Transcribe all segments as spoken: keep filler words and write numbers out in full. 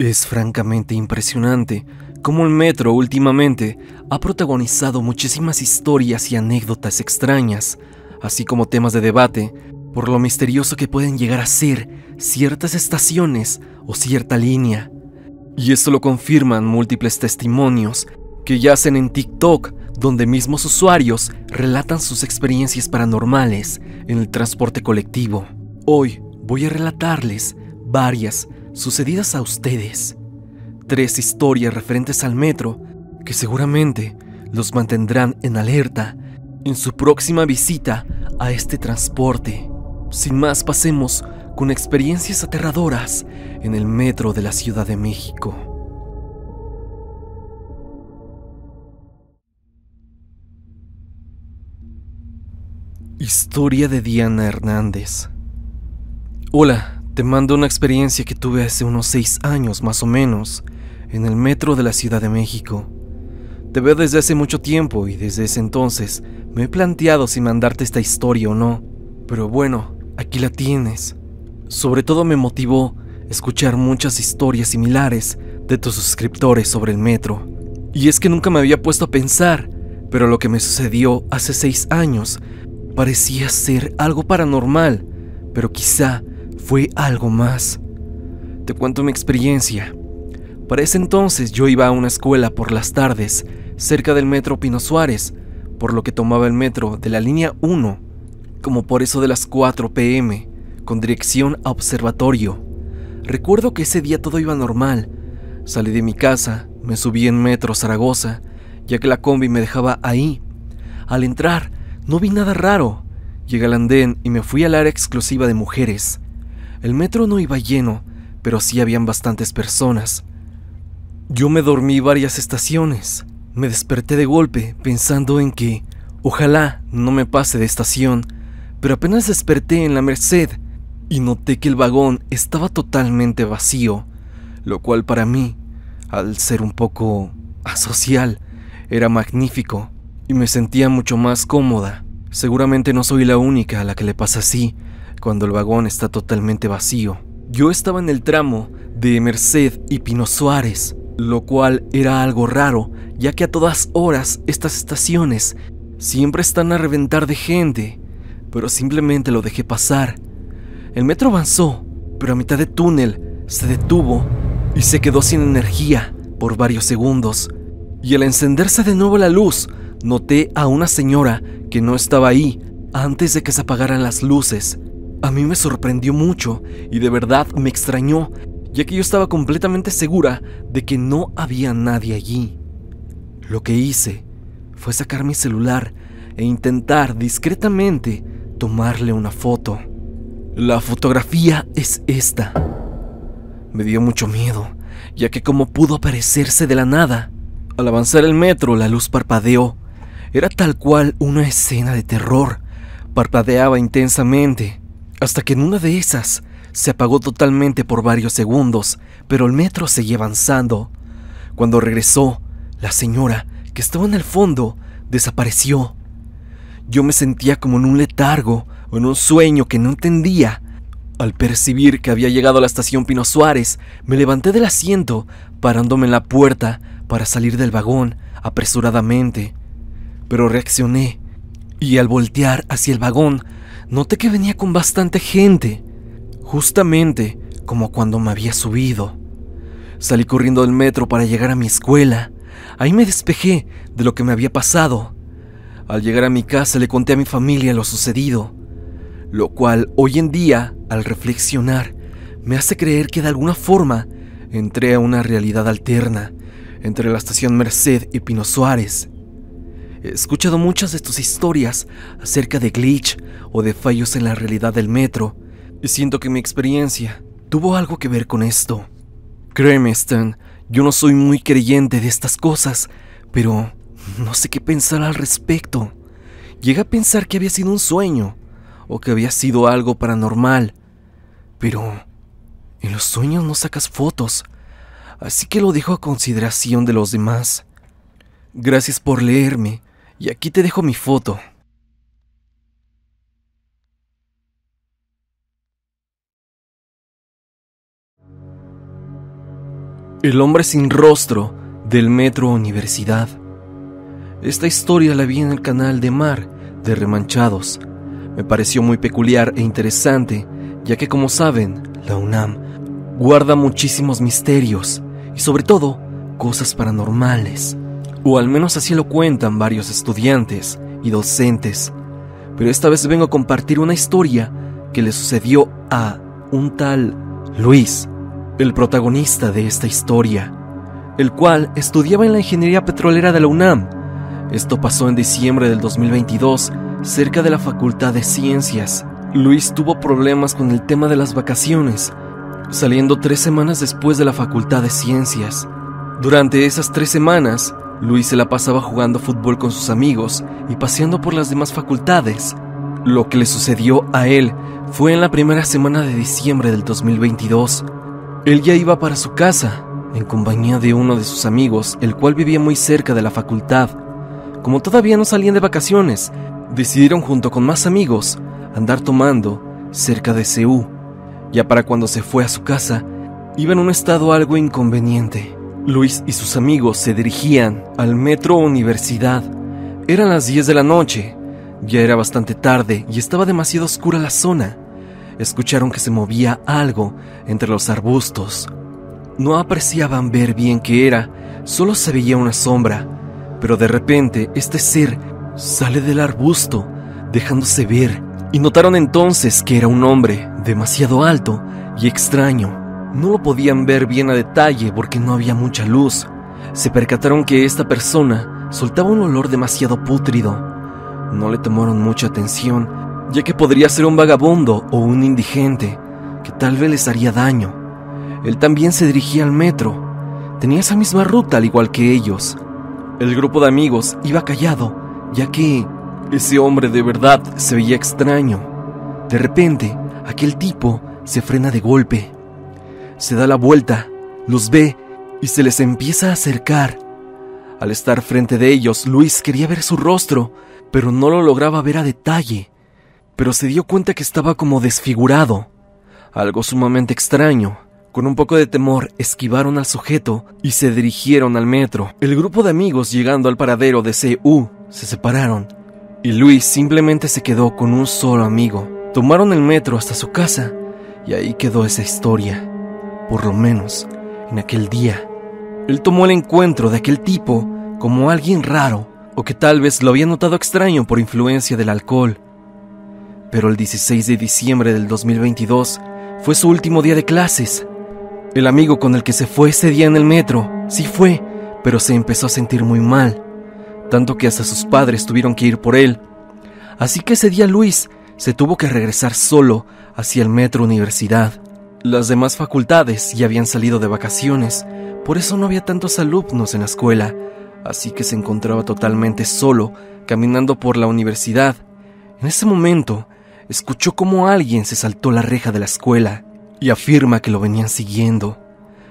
Es francamente impresionante cómo el metro últimamente ha protagonizado muchísimas historias y anécdotas extrañas, así como temas de debate, por lo misterioso que pueden llegar a ser ciertas estaciones o cierta línea. Y esto lo confirman múltiples testimonios que yacen en TikTok, donde mismos usuarios relatan sus experiencias paranormales en el transporte colectivo. Hoy voy a relatarles varias sucedidas a ustedes. Tres historias referentes al metro que seguramente los mantendrán en alerta en su próxima visita a este transporte. Sin más, pasemos con experiencias aterradoras en el metro de la Ciudad de México. Historia de Diana Hernández. Hola. Te mando una experiencia que tuve hace unos seis años más o menos, en el metro de la Ciudad de México. Te veo desde hace mucho tiempo y desde ese entonces me he planteado si mandarte esta historia o no, pero bueno, aquí la tienes. Sobre todo me motivó escuchar muchas historias similares de tus suscriptores sobre el metro. Y es que nunca me había puesto a pensar, pero lo que me sucedió hace seis años parecía ser algo paranormal, pero quizá fue algo más. Te cuento mi experiencia. Para ese entonces yo iba a una escuela por las tardes, cerca del metro Pino Suárez, por lo que tomaba el metro de la línea uno, como por eso de las cuatro p m, con dirección a Observatorio. Recuerdo que ese día todo iba normal. Salí de mi casa, me subí en metro Zaragoza, ya que la combi me dejaba ahí. Al entrar, no vi nada raro. Llegué al andén y me fui al área exclusiva de mujeres. El metro no iba lleno, pero sí habían bastantes personas. Yo me dormí varias estaciones. Me desperté de golpe pensando en que ojalá no me pase de estación, pero apenas desperté en la Merced y noté que el vagón estaba totalmente vacío, lo cual para mí, al ser un poco asocial, era magnífico y me sentía mucho más cómoda. Seguramente no soy la única a la que le pasa así, cuando el vagón está totalmente vacío. Yo estaba en el tramo de Merced y Pino Suárez, lo cual era algo raro, ya que a todas horas estas estaciones siempre están a reventar de gente, pero simplemente lo dejé pasar. El metro avanzó, pero a mitad de túnel se detuvo y se quedó sin energía por varios segundos. Y al encenderse de nuevo la luz, noté a una señora que no estaba ahí antes de que se apagaran las luces. A mí me sorprendió mucho y de verdad me extrañó, ya que yo estaba completamente segura de que no había nadie allí. Lo que hice fue sacar mi celular e intentar discretamente tomarle una foto. La fotografía es esta. Me dio mucho miedo, ya que cómo pudo aparecerse de la nada. Al avanzar el metro, la luz parpadeó. Era tal cual una escena de terror. Parpadeaba intensamente, hasta que en una de esas se apagó totalmente por varios segundos, pero el metro seguía avanzando. Cuando regresó, la señora, que estaba en el fondo, desapareció. Yo me sentía como en un letargo o en un sueño que no entendía. Al percibir que había llegado a la estación Pino Suárez, me levanté del asiento, parándome en la puerta para salir del vagón apresuradamente. Pero reaccioné, y al voltear hacia el vagón, noté que venía con bastante gente, justamente como cuando me había subido. Salí corriendo del metro para llegar a mi escuela. Ahí me despejé de lo que me había pasado. Al llegar a mi casa le conté a mi familia lo sucedido, lo cual hoy en día, al reflexionar, me hace creer que de alguna forma entré a una realidad alterna entre la estación Merced y Pino Suárez. He escuchado muchas de tus historias acerca de glitch o de fallos en la realidad del metro, y siento que mi experiencia tuvo algo que ver con esto. Créeme, Stan, yo no soy muy creyente de estas cosas, pero no sé qué pensar al respecto. Llegué a pensar que había sido un sueño, o que había sido algo paranormal, pero en los sueños no sacas fotos, así que lo dejo a consideración de los demás. Gracias por leerme. Y aquí te dejo mi foto. El hombre sin rostro del Metro Universidad. Esta historia la vi en el canal de Mar de Remanchados. Me pareció muy peculiar e interesante, ya que, como saben, la UNAM guarda muchísimos misterios y sobre todo cosas paranormales, o al menos así lo cuentan varios estudiantes y docentes. Pero esta vez vengo a compartir una historia que le sucedió a un tal Luis, el protagonista de esta historia, el cual estudiaba en la ingeniería petrolera de la UNAM. Esto pasó en diciembre del dos mil veintidós, cerca de la Facultad de Ciencias. Luis tuvo problemas con el tema de las vacaciones, saliendo tres semanas después de la Facultad de Ciencias. Durante esas tres semanas, Luis se la pasaba jugando fútbol con sus amigos y paseando por las demás facultades. Lo que le sucedió a él fue en la primera semana de diciembre del dos mil veintidós. Él ya iba para su casa, en compañía de uno de sus amigos, el cual vivía muy cerca de la facultad. Como todavía no salían de vacaciones, decidieron junto con más amigos andar tomando cerca de C U. Ya para cuando se fue a su casa, iba en un estado algo inconveniente. Luis y sus amigos se dirigían al Metro Universidad. Eran las diez de la noche, ya era bastante tarde y estaba demasiado oscura la zona. Escucharon que se movía algo entre los arbustos. No apreciaban ver bien qué era, solo se veía una sombra. Pero de repente, este ser sale del arbusto, dejándose ver. Y notaron entonces que era un hombre demasiado alto y extraño. No lo podían ver bien a detalle porque no había mucha luz. Se percataron que esta persona soltaba un olor demasiado pútrido. No le tomaron mucha atención, ya que podría ser un vagabundo o un indigente, que tal vez les haría daño. Él también se dirigía al metro, tenía esa misma ruta al igual que ellos. El grupo de amigos iba callado, ya que ese hombre de verdad se veía extraño. De repente, aquel tipo se frena de golpe, se da la vuelta, los ve y se les empieza a acercar. Al estar frente de ellos, Luis quería ver su rostro, pero no lo lograba ver a detalle. Pero se dio cuenta que estaba como desfigurado, algo sumamente extraño. Con un poco de temor esquivaron al sujeto y se dirigieron al metro. El grupo de amigos, llegando al paradero de C U, se separaron y Luis simplemente se quedó con un solo amigo. Tomaron el metro hasta su casa y ahí quedó esa historia, por lo menos en aquel día. Él tomó el encuentro de aquel tipo como alguien raro, o que tal vez lo había notado extraño por influencia del alcohol. Pero el dieciséis de diciembre del dos mil veintidós fue su último día de clases. El amigo con el que se fue ese día en el metro, sí fue, pero se empezó a sentir muy mal, tanto que hasta sus padres tuvieron que ir por él. Así que ese día Luis se tuvo que regresar solo hacia el Metro Universidad. Las demás facultades ya habían salido de vacaciones, por eso no había tantos alumnos en la escuela, así que se encontraba totalmente solo caminando por la universidad. En ese momento, escuchó como alguien se saltó la reja de la escuela y afirma que lo venían siguiendo,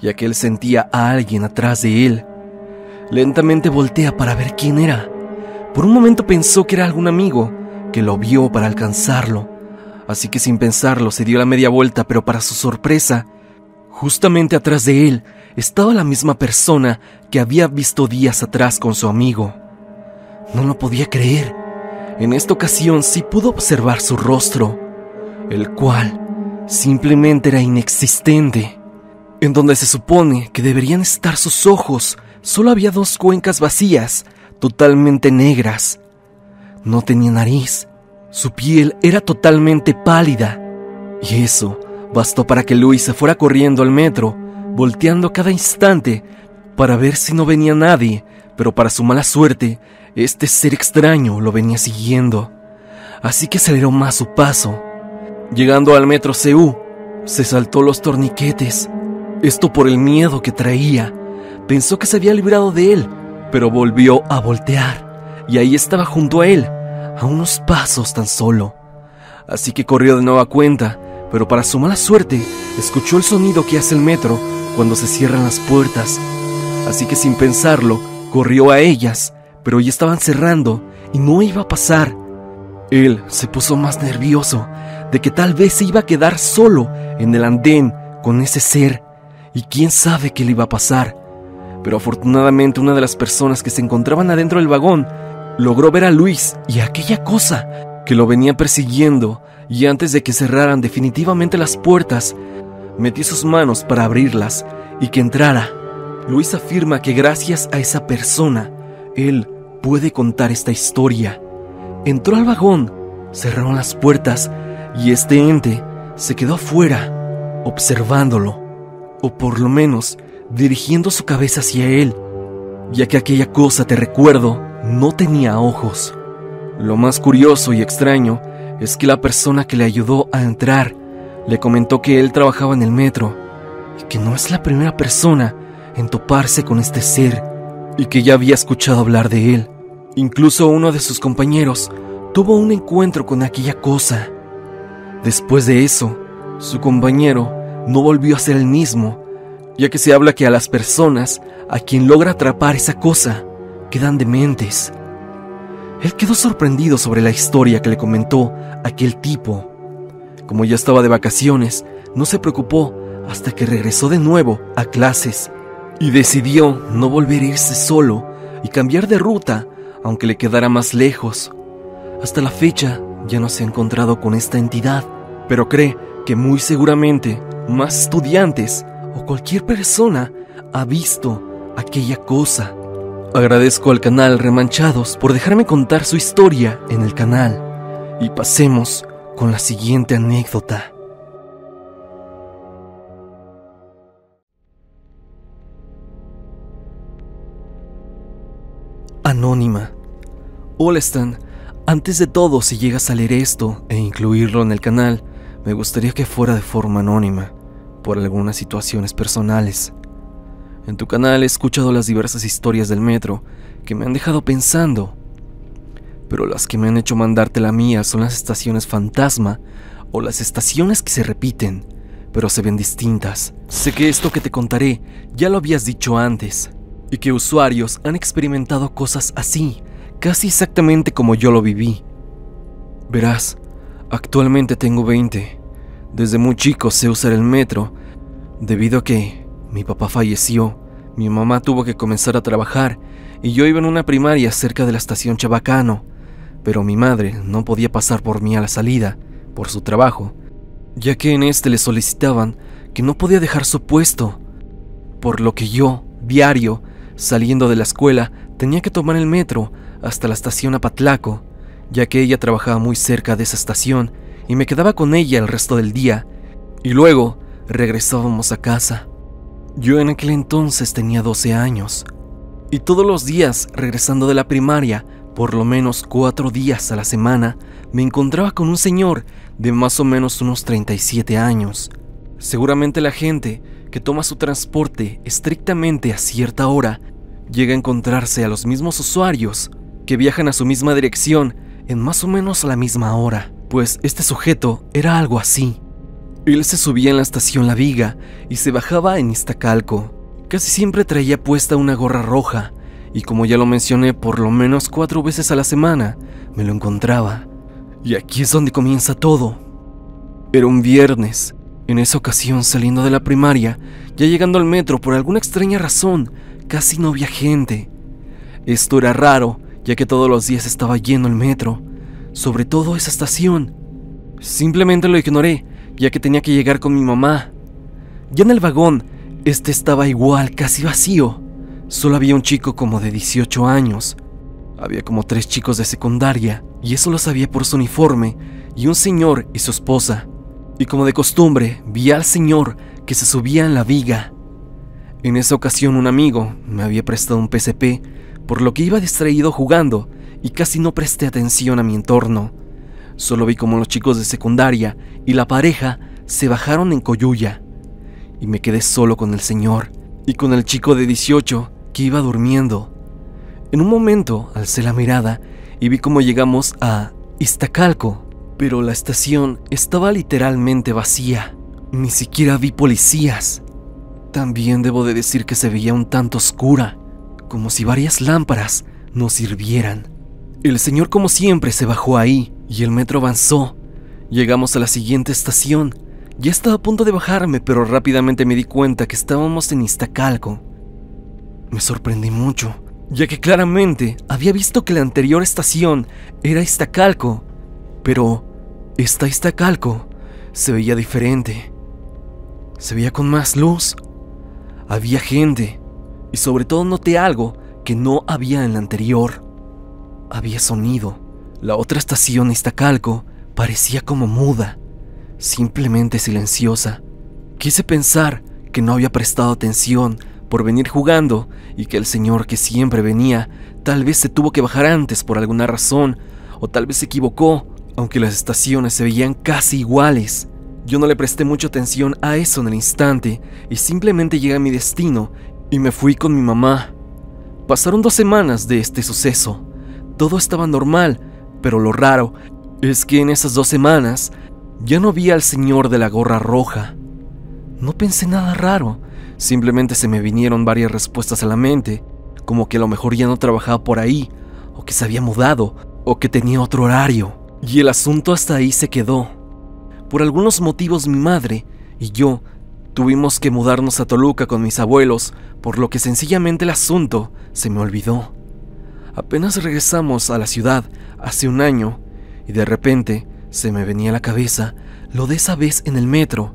ya que él sentía a alguien atrás de él. Lentamente voltea para ver quién era. Por un momento pensó que era algún amigo que lo vio para alcanzarlo, así que sin pensarlo se dio la media vuelta, pero para su sorpresa, justamente atrás de él estaba la misma persona que había visto días atrás con su amigo. No lo podía creer. En esta ocasión sí pudo observar su rostro, el cual simplemente era inexistente. En donde se supone que deberían estar sus ojos, solo había dos cuencas vacías, totalmente negras. No tenía nariz, su piel era totalmente pálida, y eso bastó para que Luis se fuera corriendo al metro, volteando cada instante para ver si no venía nadie, pero para su mala suerte, este ser extraño lo venía siguiendo, así que aceleró más su paso. Llegando al metro C U, se saltó los torniquetes, esto por el miedo que traía. Pensó que se había librado de él, pero volvió a voltear, y ahí estaba junto a él, a unos pasos tan solo. Así que corrió de nueva cuenta, pero para su mala suerte, escuchó el sonido que hace el metro cuando se cierran las puertas. Así que sin pensarlo, corrió a ellas, pero ya estaban cerrando y no iba a pasar. Él se puso más nervioso de que tal vez se iba a quedar solo en el andén con ese ser, y quién sabe qué le iba a pasar. Pero afortunadamente una de las personas que se encontraban adentro del vagón logró ver a Luis y aquella cosa que lo venía persiguiendo, y antes de que cerraran definitivamente las puertas, metió sus manos para abrirlas y que entrara. Luis afirma que gracias a esa persona, él puede contar esta historia. Entró al vagón, cerraron las puertas y este ente se quedó afuera, observándolo, o por lo menos dirigiendo su cabeza hacia él, ya que aquella cosa, te recuerdo, no tenía ojos. Lo más curioso y extraño es que la persona que le ayudó a entrar le comentó que él trabajaba en el metro y que no es la primera persona en toparse con este ser y que ya había escuchado hablar de él. Incluso uno de sus compañeros tuvo un encuentro con aquella cosa. Después de eso, su compañero no volvió a ser el mismo, ya que se habla que a las personas a quien logra atrapar esa cosa quedan dementes. Él quedó sorprendido sobre la historia que le comentó aquel tipo. Como ya estaba de vacaciones, no se preocupó hasta que regresó de nuevo a clases y decidió no volver a irse solo y cambiar de ruta, aunque le quedara más lejos. Hasta la fecha ya no se ha encontrado con esta entidad, pero cree que muy seguramente más estudiantes o cualquier persona ha visto aquella cosa. Agradezco al canal Remanchados por dejarme contar su historia en el canal, y pasemos con la siguiente anécdota. Anónima. Hola Stan, antes de todo, si llegas a leer esto e incluirlo en el canal, me gustaría que fuera de forma anónima, por algunas situaciones personales. En tu canal he escuchado las diversas historias del metro que me han dejado pensando, pero las que me han hecho mandarte la mía son las estaciones fantasma o las estaciones que se repiten, pero se ven distintas. Sé que esto que te contaré ya lo habías dicho antes, y que usuarios han experimentado cosas así, casi exactamente como yo lo viví. Verás, actualmente tengo veinte. Desde muy chico sé usar el metro, debido a que mi papá falleció, mi mamá tuvo que comenzar a trabajar y yo iba en una primaria cerca de la estación Chabacano, pero mi madre no podía pasar por mí a la salida, por su trabajo, ya que en este le solicitaban que no podía dejar su puesto, por lo que yo, diario, saliendo de la escuela, tenía que tomar el metro hasta la estación Apatlaco, ya que ella trabajaba muy cerca de esa estación y me quedaba con ella el resto del día, y luego regresábamos a casa. Yo en aquel entonces tenía doce años, y todos los días regresando de la primaria, por lo menos cuatro días a la semana, me encontraba con un señor de más o menos unos treinta y siete años. Seguramente la gente que toma su transporte estrictamente a cierta hora llega a encontrarse a los mismos usuarios que viajan a su misma dirección en más o menos a la misma hora, pues este sujeto era algo así. Él se subía en la estación La Viga y se bajaba en Iztacalco. Casi siempre traía puesta una gorra roja, y como ya lo mencioné, por lo menos cuatro veces a la semana me lo encontraba. Y aquí es donde comienza todo. Era un viernes. En esa ocasión, saliendo de la primaria, ya llegando al metro, por alguna extraña razón, casi no había gente. Esto era raro, ya que todos los días estaba lleno el metro, sobre todo esa estación. Simplemente lo ignoré, ya que tenía que llegar con mi mamá. Ya en el vagón, este estaba igual, casi vacío. Solo había un chico como de dieciocho años. Había como tres chicos de secundaria, y eso lo sabía por su uniforme, y un señor y su esposa. Y como de costumbre, vi al señor que se subía en La Viga. En esa ocasión un amigo me había prestado un P S P, por lo que iba distraído jugando, y casi no presté atención a mi entorno. Solo vi como los chicos de secundaria y la pareja se bajaron en Coyuya, y me quedé solo con el señor y con el chico de dieciocho que iba durmiendo. En un momento alcé la mirada y vi cómo llegamos a Iztacalco, pero la estación estaba literalmente vacía. Ni siquiera vi policías. También debo de decir que se veía un tanto oscura, como si varias lámparas nos sirvieran. El señor, como siempre, se bajó ahí y el metro avanzó. Llegamos a la siguiente estación, Ya estaba a punto de bajarme, pero rápidamente me di cuenta que estábamos en Iztacalco. Me sorprendí mucho, ya que claramente había visto que la anterior estación era Iztacalco, pero esta Iztacalco se veía diferente. Se veía con más luz, había gente, y sobre todo noté algo que no había en la anterior. Había sonido. La otra estación, Iztacalco, parecía como muda, simplemente silenciosa. Quise pensar que no había prestado atención por venir jugando y que el señor que siempre venía tal vez se tuvo que bajar antes por alguna razón, o tal vez se equivocó, aunque las estaciones se veían casi iguales. Yo no le presté mucha atención a eso en el instante y simplemente llegué a mi destino y me fui con mi mamá. Pasaron dos semanas de este suceso. Todo estaba normal, pero lo raro es que en esas dos semanas ya no vi al señor de la gorra roja. No pensé nada raro, simplemente se me vinieron varias respuestas a la mente, como que a lo mejor ya no trabajaba por ahí, o que se había mudado, o que tenía otro horario. Y el asunto hasta ahí se quedó. Por algunos motivos mi madre y yo tuvimos que mudarnos a Toluca con mis abuelos, por lo que sencillamente el asunto se me olvidó. Apenas regresamos a la ciudad hace un año y de repente se me venía a la cabeza lo de esa vez en el metro,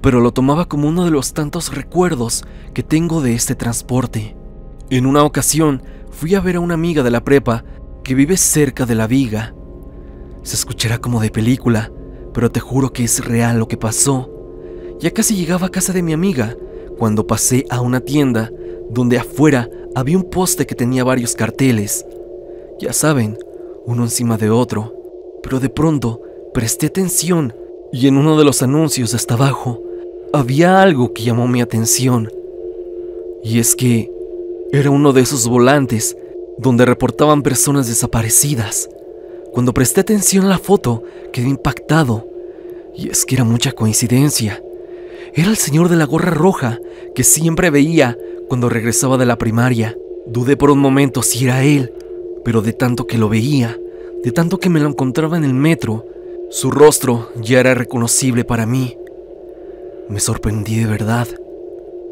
pero lo tomaba como uno de los tantos recuerdos que tengo de este transporte. En una ocasión fui a ver a una amiga de la prepa que vive cerca de La Viga. Se escuchará como de película, pero te juro que es real lo que pasó. Ya casi llegaba a casa de mi amiga cuando pasé a una tienda donde afuera había un poste que tenía varios carteles, ya saben, uno encima de otro. Pero de pronto presté atención y en uno de los anuncios hasta abajo había algo que llamó mi atención. Y es que era uno de esos volantes donde reportaban personas desaparecidas. Cuando presté atención a la foto, quedé impactado. Y es que era mucha coincidencia. Era el señor de la gorra roja que siempre veía cuando regresaba de la primaria. Dudé por un momento si era él, pero de tanto que lo veía, de tanto que me lo encontraba en el metro, su rostro ya era reconocible para mí. Me sorprendí de verdad.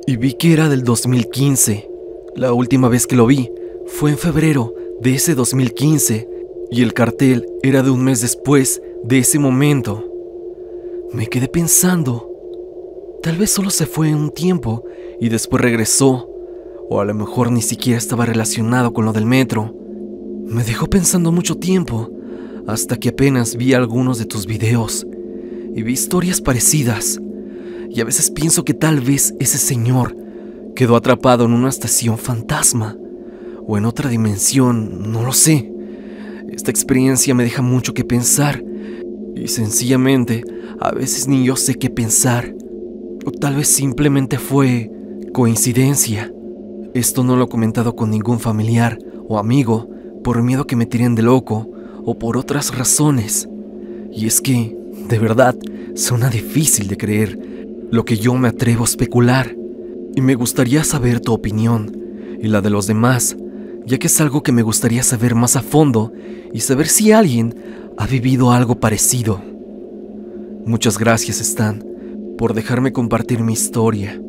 Y vi que era del dos mil quince. La última vez que lo vi fue en febrero de ese dos mil quince. Y el cartel era de un mes después de ese momento. Me quedé pensando, tal vez solo se fue en un tiempo y después regresó, o a lo mejor ni siquiera estaba relacionado con lo del metro. Me dejó pensando mucho tiempo, hasta que apenas vi algunos de tus videos, y vi historias parecidas, y a veces pienso que tal vez ese señor quedó atrapado en una estación fantasma, o en otra dimensión, no lo sé. Esta experiencia me deja mucho que pensar y sencillamente a veces ni yo sé qué pensar, o tal vez simplemente fue coincidencia. Esto no lo he comentado con ningún familiar o amigo por miedo que me tiren de loco o por otras razones. Y es que, de verdad, suena difícil de creer lo que yo me atrevo a especular, y me gustaría saber tu opinión y la de los demás, ya que es algo que me gustaría saber más a fondo y saber si alguien ha vivido algo parecido. Muchas gracias, Stan, por dejarme compartir mi historia.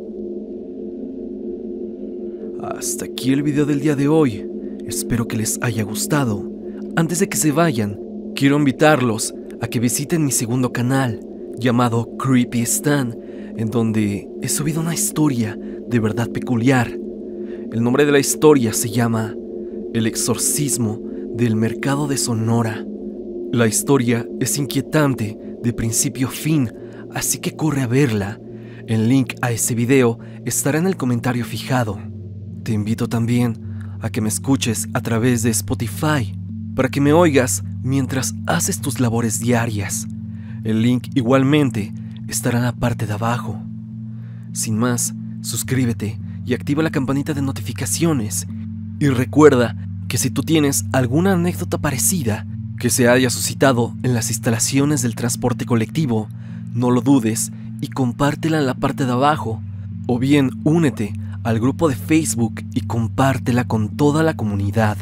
Hasta aquí el video del día de hoy. Espero que les haya gustado. Antes de que se vayan, quiero invitarlos a que visiten mi segundo canal, llamado Creepy Stan, en donde he subido una historia de verdad peculiar. El nombre de la historia se llama El exorcismo del Mercado de Sonora. La historia es inquietante de principio a fin, así que corre a verla. El link a ese video estará en el comentario fijado. Te invito también a que me escuches a través de Spotify, para que me oigas mientras haces tus labores diarias. El link igualmente estará en la parte de abajo. Sin más, suscríbete y activa la campanita de notificaciones. Y recuerda que si tú tienes alguna anécdota parecida que se haya suscitado en las instalaciones del transporte colectivo, no lo dudes y compártela en la parte de abajo, o bien únete al grupo de Facebook y compártela con toda la comunidad.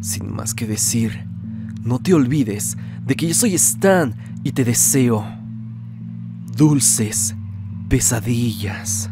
Sin más que decir, no te olvides de que yo soy Stan y te deseo dulces pesadillas.